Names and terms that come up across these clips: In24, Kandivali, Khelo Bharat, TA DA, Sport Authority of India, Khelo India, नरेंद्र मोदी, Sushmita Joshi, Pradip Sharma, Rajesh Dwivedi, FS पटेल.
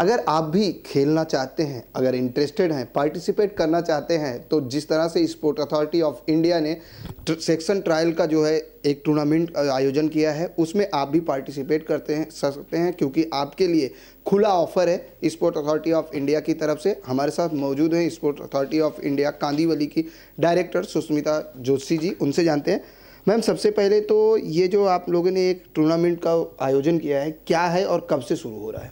अगर आप भी खेलना चाहते हैं, अगर इंटरेस्टेड हैं, पार्टिसिपेट करना चाहते हैं, तो जिस तरह से स्पोर्ट अथॉरिटी ऑफ इंडिया ने सेक्शन ट्रायल का जो है एक टूर्नामेंट आयोजन किया है, उसमें आप भी पार्टिसिपेट कर सकते हैं क्योंकि आपके लिए खुला ऑफर है स्पोर्ट अथॉरिटी ऑफ इंडिया की तरफ से। हमारे साथ मौजूद हैं sport authority of India Kandivali की डायरेक्टर सुष्मिता जोशी जी, उनसे जानते हैं। मैम, सबसे पहले तो ये जो आप लोगों ने एक टूर्नामेंट का आयोजन किया है, क्या है और कब से शुरू हो रहा है?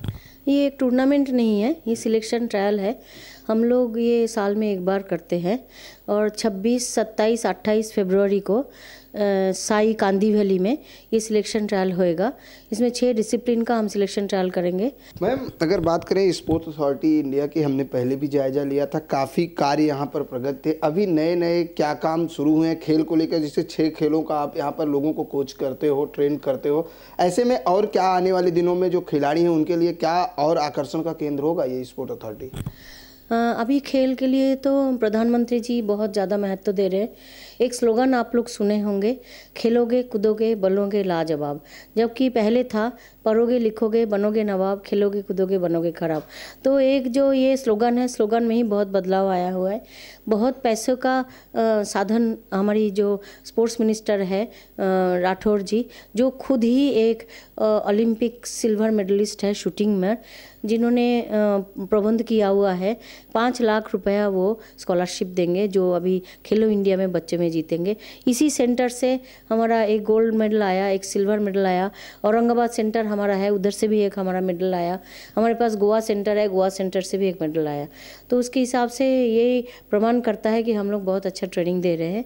ये एक टूर्नामेंट नहीं है, ये सिलेक्शन ट्रायल है। हम लोग ये साल में एक बार करते हैं और 26, 27, 28 फरवरी को साई कांदीवली में ये सिलेक्शन ट्रायल होएगा। इसमें 6 डिसिप्लिन का हम सिलेक्शन ट्रायल करेंगे। मैम, अगर बात करें स्पोर्ट्स अथॉरिटी इंडिया की, हमने पहले भी जायजा लिया था, काफ़ी कार्य यहाँ पर प्रगति थे। अभी नए नए क्या काम शुरू हुए हैं खेल को लेकर, जिससे 6 खेलों का आप यहाँ पर लोगों को कोच करते हो, ट्रेन करते हो, ऐसे में और क्या आने वाले दिनों में जो खिलाड़ी हैं उनके लिए क्या और आकर्षण का केंद्र होगा ये स्पोर्ट अथॉरिटी? अभी खेल के लिए तो प्रधानमंत्री जी बहुत ज़्यादा महत्व दे रहे हैं। एक स्लोगन आप लोग सुने होंगे, खेलोगे कूदोगे बनोगे लाजवाब, जबकि पहले था पढ़ोगे लिखोगे बनोगे नवाब, खेलोगे कूदोगे बनोगे खराब। तो एक जो ये स्लोगन है, स्लोगन में ही बहुत बदलाव आया हुआ है। बहुत पैसों का साधन हमारी जो स्पोर्ट्स मिनिस्टर है राठौर जी, जो खुद ही एक ओलंपिक सिल्वर मेडलिस्ट है शूटिंग में, जिन्होंने प्रबंध किया हुआ है 5 लाख रुपया वो स्कॉलरशिप देंगे जो अभी खेलो इंडिया में बच्चे में जीतेंगे। इसी सेंटर से हमारा एक गोल्ड मेडल आया, एक सिल्वर मेडल आया, औरंगाबाद सेंटर हमारा है, उधर से भी एक हमारा मेडल आया। हमारे पास गोवा सेंटर है, गोवा सेंटर से भी एक मेडल आया। तो उसके हिसाब से ये प्रमाण करता है कि हम लोग बहुत अच्छा ट्रेनिंग दे रहे हैं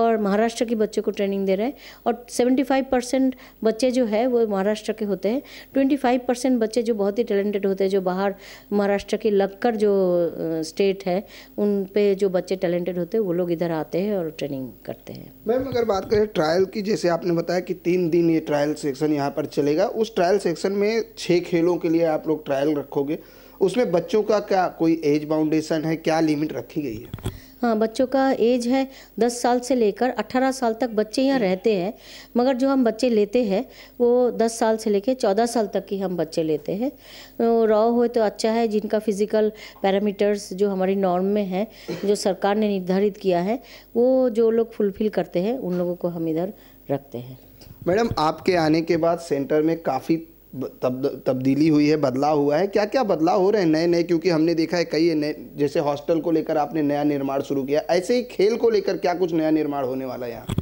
और महाराष्ट्र के बच्चों को ट्रेनिंग दे रहे हैं। और 75% बच्चे जो है वो महाराष्ट्र के होते हैं। 25% बच्चे जो बहुत ही टैलेंटेड होते हैं, जो बाहर महाराष्ट्र के लगकर जो स्टेट है उन पे जो बच्चे टैलेंटेड होते हैं वो लोग इधर आते हैं और ट्रेनिंग करते हैं। मैम, अगर बात करें ट्रायल की, जैसे आपने बताया कि 3 दिन ये ट्रायल सेक्शन यहाँ पर चलेगा, उस ट्रायल सेक्शन में 6 खेलों के लिए आप लोग ट्रायल रखोगे, उसमें बच्चों का क्या कोई एज बाउंडेशन है, क्या लिमिट रखी गई है? हाँ, बच्चों का एज है 10 साल से लेकर 18 साल तक बच्चे यहाँ रहते हैं, मगर जो हम बच्चे लेते हैं वो 10 साल से लेकर 14 साल तक की हम बच्चे लेते हैं। तो रॉ हो तो अच्छा है, जिनका फिजिकल पैरामीटर्स जो हमारी नॉर्म में है, जो सरकार ने निर्धारित किया है, वो जो लोग फुलफिल करते हैं उन लोगों को हम इधर रखते हैं। मैडम, आपके आने के बाद सेंटर में काफ़ी तब्दीली हुई है, बदलाव हुआ है, क्या क्या बदलाव हो रहे हैं नए नए? क्योंकि हमने देखा है कई नए, जैसे हॉस्टल को लेकर आपने नया निर्माण शुरू किया, ऐसे ही खेल को लेकर क्या कुछ नया निर्माण होने वाला है यहाँ?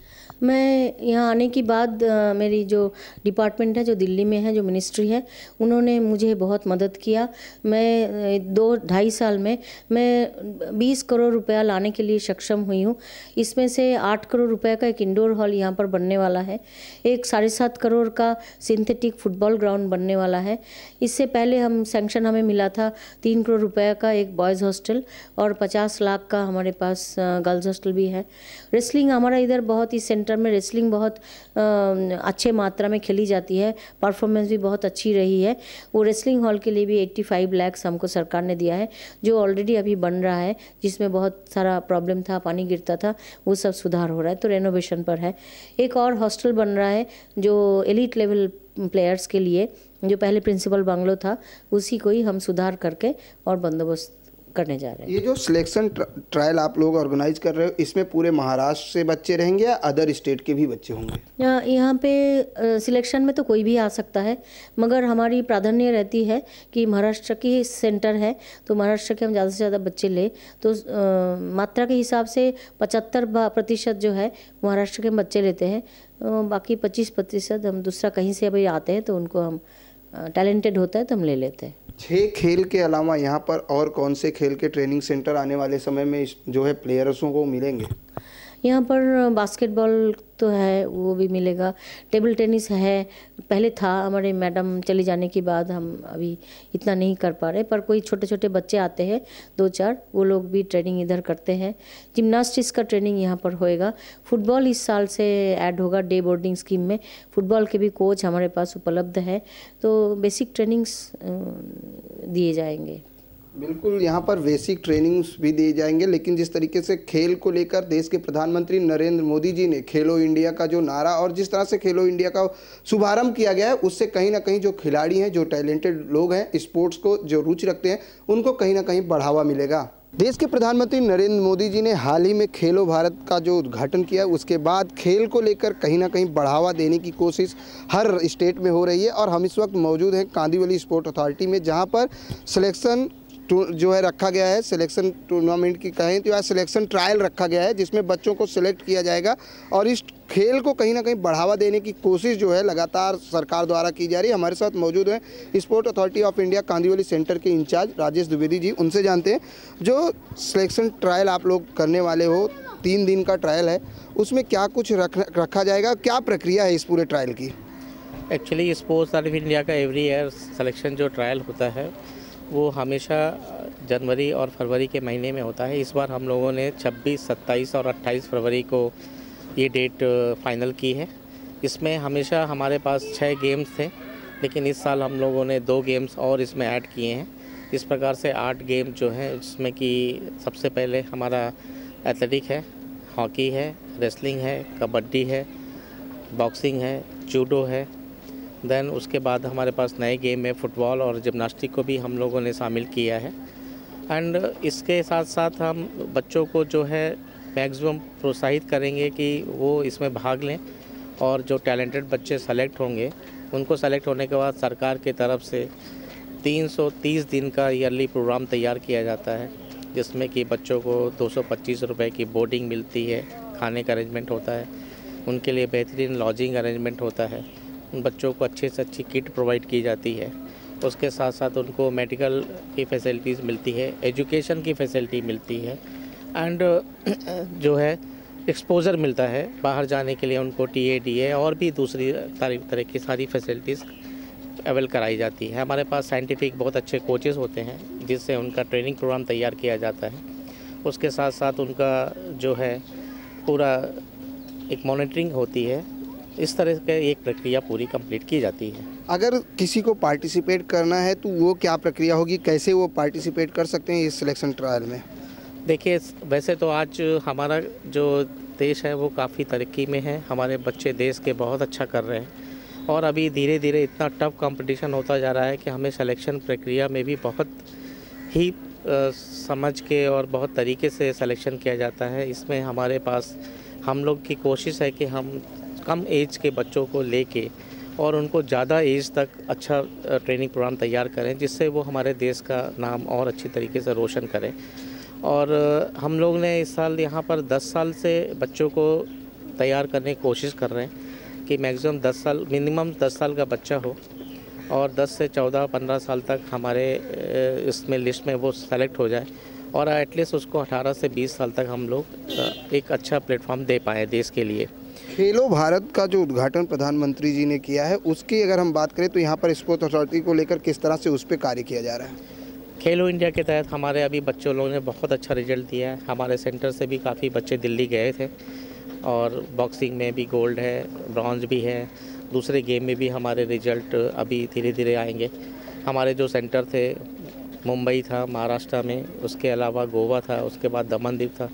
मैं यहाँ आने के बाद मेरी जो डिपार्टमेंट है जो दिल्ली में है, जो मिनिस्ट्री है, उन्होंने मुझे बहुत मदद किया। मैं 2-2.5 साल में मैं 20 करोड़ रुपया लाने के लिए सक्षम हुई हूँ। इसमें से 8 करोड़ रुपये का एक इंडोर हॉल यहाँ पर बनने वाला है, एक 7.5 करोड़ का सिंथेटिक फुटबॉल ग्राउंड बनने वाला है। इससे पहले हम सैंक्शन हमें मिला था 3 करोड़ रुपये का एक बॉयज़ हॉस्टल और 50 लाख का हमारे पास गर्ल्स हॉस्टल भी है। रेसलिंग हमारा इधर बहुत ही सेंटर में रेसलिंग बहुत अच्छे मात्रा में खेली जाती है, परफॉर्मेंस भी बहुत अच्छी रही है। वो रेसलिंग हॉल के लिए भी 85 लाख हमको सरकार ने दिया है, जो ऑलरेडी अभी बन रहा है, जिसमें बहुत सारा प्रॉब्लम था, पानी गिरता था, वो सब सुधार हो रहा है, तो रेनोवेशन पर है। एक और हॉस्टल बन रहा है जो एलिट लेवल प्लेयर्स के लिए, जो पहले प्रिंसिपल बंगलो था उसी को ही हम सुधार करके और बंदोबस्त करने जा रहे हैं। ये जो सिलेक्शन ट्रायल आप लोग ऑर्गेनाइज कर रहे हो, इसमें पूरे महाराष्ट्र से बच्चे रहेंगे या अदर स्टेट के भी बच्चे होंगे? यहाँ पे सिलेक्शन में तो कोई भी आ सकता है, मगर हमारी प्राधान्य रहती है कि महाराष्ट्र की सेंटर है तो महाराष्ट्र के हम ज़्यादा से ज़्यादा बच्चे लें। तो मात्रा के हिसाब से 75% जो है महाराष्ट्र के बच्चे लेते हैं, बाकी 25% हम दूसरा कहीं से अभी आते हैं तो उनको हम टैलेंटेड होता है तो हम ले लेते हैं। 6 खेल के अलावा यहाँ पर और कौन से खेल के ट्रेनिंग सेंटर आने वाले समय में जो है प्लेयर्सों को मिलेंगे? यहाँ पर बास्केटबॉल तो है, वो भी मिलेगा, टेबल टेनिस है, पहले था, हमारे मैडम चले जाने के बाद हम अभी इतना नहीं कर पा रहे, पर कोई छोटे छोटे बच्चे आते हैं 2-4, वो लोग भी ट्रेनिंग इधर करते हैं। जिम्नास्टिक्स का ट्रेनिंग यहाँ पर होएगा। फुटबॉल इस साल से ऐड होगा, डे बोर्डिंग स्कीम में फुटबॉल के भी कोच हमारे पास उपलब्ध है, तो बेसिक ट्रेनिंग्स दिए जाएंगे। बिल्कुल, यहाँ पर बेसिक ट्रेनिंग्स भी दिए जाएंगे, लेकिन जिस तरीके से खेल को लेकर देश के प्रधानमंत्री नरेंद्र मोदी जी ने खेलो इंडिया का जो नारा और जिस तरह से खेलो इंडिया का शुभारंभ किया गया है, उससे कहीं ना कहीं जो खिलाड़ी हैं, जो टैलेंटेड लोग हैं, स्पोर्ट्स को जो रुचि रखते हैं, उनको कहीं ना कहीं बढ़ावा मिलेगा। देश के प्रधानमंत्री नरेंद्र मोदी जी ने हाल ही में खेलो भारत का जो उद्घाटन किया, उसके बाद खेल को लेकर कहीं ना कहीं बढ़ावा देने की कोशिश हर स्टेट में हो रही है। और हम इस वक्त मौजूद हैं कांदीवली स्पोर्ट अथॉरिटी में, जहां पर सिलेक्शन जो है रखा गया है, सिलेक्शन टूर्नामेंट की कहें तो या सिलेक्शन ट्रायल रखा गया है, जिसमें बच्चों को सिलेक्ट किया जाएगा। और इस खेल को कहीं ना कहीं बढ़ावा देने की कोशिश जो है लगातार सरकार द्वारा की जा रही है। हमारे साथ मौजूद हैं sport authority of India Kandivali centre के इंचार्ज राजेश द्विवेदी जी, उनसे जानते हैं जो सिलेक्शन ट्रायल आप लोग करने वाले हो, 3 दिन का ट्रायल है, उसमें क्या कुछ रखा जाएगा, क्या प्रक्रिया है इस पूरे ट्रायल की? एक्चुअली स्पोर्ट्स ऑफ इंडिया का एवरी ईयर सिलेक्शन जो ट्रायल होता है वो हमेशा जनवरी और फरवरी के महीने में होता है। इस बार हम लोगों ने 26, 27 और 28 फरवरी को ये डेट फाइनल की है। इसमें हमेशा हमारे पास 6 गेम्स थे, लेकिन इस साल हम लोगों ने 2 गेम्स और इसमें ऐड किए हैं। इस प्रकार से 8 गेम जो हैं, जिसमें कि सबसे पहले हमारा एथलेटिक है, हॉकी है, रेसलिंग है, कबड्डी है, बॉक्सिंग है, जूडो है। देन उसके बाद हमारे पास नए गेम में फ़ुटबॉल और जिम्नास्टिक को भी हम लोगों ने शामिल किया है। एंड इसके साथ साथ हम बच्चों को जो है मैक्सिमम प्रोत्साहित करेंगे कि वो इसमें भाग लें, और जो टैलेंटेड बच्चे सेलेक्ट होंगे उनको सेलेक्ट होने के बाद सरकार की तरफ से 330 दिन का ईयरली प्रोग्राम तैयार किया जाता है, जिसमें कि बच्चों को 225 रुपये की बोर्डिंग मिलती है, खाने का अरेंजमेंट होता है, उनके लिए बेहतरीन लॉजिंग अरेंजमेंट होता है, उन बच्चों को अच्छे से अच्छी किट प्रोवाइड की जाती है, उसके साथ साथ उनको मेडिकल की फैसिलिटीज़ मिलती है, एजुकेशन की फैसिलिटी मिलती है, एंड जो है एक्सपोजर मिलता है बाहर जाने के लिए, उनको TA DA और भी दूसरी तरह की सारी फैसिलिटीज़ अवेल कराई जाती है। हमारे पास साइंटिफिक बहुत अच्छे कोचेज़ होते हैं, जिससे उनका ट्रेनिंग प्रोग्राम तैयार किया जाता है। उसके साथ साथ उनका जो है पूरा एक मॉनिटरिंग होती है। इस तरह की एक प्रक्रिया पूरी कंप्लीट की जाती है। अगर किसी को पार्टिसिपेट करना है तो वो क्या प्रक्रिया होगी, कैसे वो पार्टिसिपेट कर सकते हैं इस सिलेक्शन ट्रायल में? देखिए, वैसे तो आज हमारा जो देश है वो काफ़ी तरक्की में है, हमारे बच्चे देश के बहुत अच्छा कर रहे हैं, और अभी धीरे धीरे इतना टफ कंपटीशन होता जा रहा है कि हमें सिलेक्शन प्रक्रिया में भी बहुत ही समझ के और बहुत तरीके से सिलेक्शन किया जाता है। इसमें हमारे पास हम लोग की कोशिश है कि हम कम एज के बच्चों को लेके और उनको ज़्यादा एज तक अच्छा ट्रेनिंग प्रोग्राम तैयार करें, जिससे वो हमारे देश का नाम और अच्छी तरीके से रोशन करें। और हम लोग ने इस साल यहाँ पर 10 साल से बच्चों को तैयार करने की कोशिश कर रहे हैं कि मैक्सिमम 10 साल, मिनिमम 10 साल का बच्चा हो, और 10 से 14, 15 साल तक हमारे इसमें लिस्ट में वो सेलेक्ट हो जाए, और एटलीस्ट उसको 18 से 20 साल तक हम लोग एक अच्छा प्लेटफॉर्म दे पाएँ देश के लिए। खेलो भारत का जो उद्घाटन प्रधानमंत्री जी ने किया है, उसकी अगर हम बात करें तो यहाँ पर स्पोर्ट अथॉरिटी को लेकर किस तरह से उस पर कार्य किया जा रहा है? खेलो इंडिया के तहत हमारे अभी बच्चों लोगों ने बहुत अच्छा रिजल्ट दिया है। हमारे सेंटर से भी काफ़ी बच्चे दिल्ली गए थे, और बॉक्सिंग में भी गोल्ड है, ब्रॉन्ज भी है, दूसरे गेम में भी हमारे रिजल्ट अभी धीरे धीरे आएंगे। हमारे जो सेंटर थे, मुंबई था महाराष्ट्र में, उसके अलावा गोवा था, उसके बाद दमन दीव था,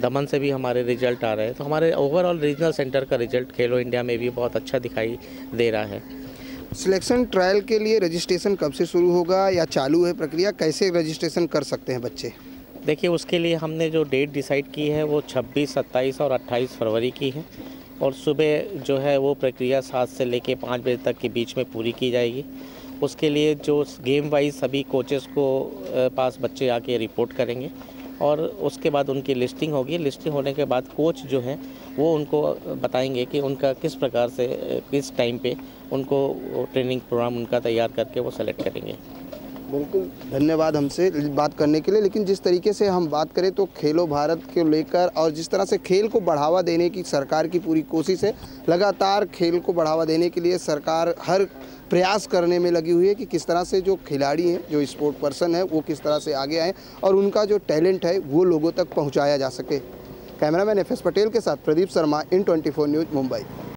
दमन से भी हमारे रिजल्ट आ रहे हैं। तो हमारे ओवरऑल रीजनल सेंटर का रिजल्ट खेलो इंडिया में भी बहुत अच्छा दिखाई दे रहा है। सिलेक्शन ट्रायल के लिए रजिस्ट्रेशन कब से शुरू होगा या चालू है प्रक्रिया, कैसे रजिस्ट्रेशन कर सकते हैं बच्चे? देखिए, उसके लिए हमने जो डेट डिसाइड की है वो 26, 27 और 28 फरवरी की है, और सुबह जो है वो प्रक्रिया 7 से लेकर 5 बजे तक के बीच में पूरी की जाएगी। उसके लिए जो गेम वाइज सभी कोचेस को पास बच्चे आके रिपोर्ट करेंगे, और उसके बाद उनकी लिस्टिंग होगी। लिस्टिंग होने के बाद कोच जो हैं वो उनको बताएंगे कि उनका किस प्रकार से, किस टाइम पे उनको ट्रेनिंग प्रोग्राम उनका तैयार करके वो सेलेक्ट करेंगे। बिल्कुल, धन्यवाद हमसे बात करने के लिए। लेकिन जिस तरीके से हम बात करें तो खेलो भारत को लेकर और जिस तरह से खेल को बढ़ावा देने की सरकार की पूरी कोशिश है, लगातार खेल को बढ़ावा देने के लिए सरकार हर प्रयास करने में लगी हुई है कि किस तरह से जो खिलाड़ी हैं, जो स्पोर्ट पर्सन है, वो किस तरह से आगे आएँ और उनका जो टैलेंट है वो लोगों तक पहुँचाया जा सके। कैमरामैन FS पटेल के साथ प्रदीप शर्मा, In24 न्यूज़, मुंबई।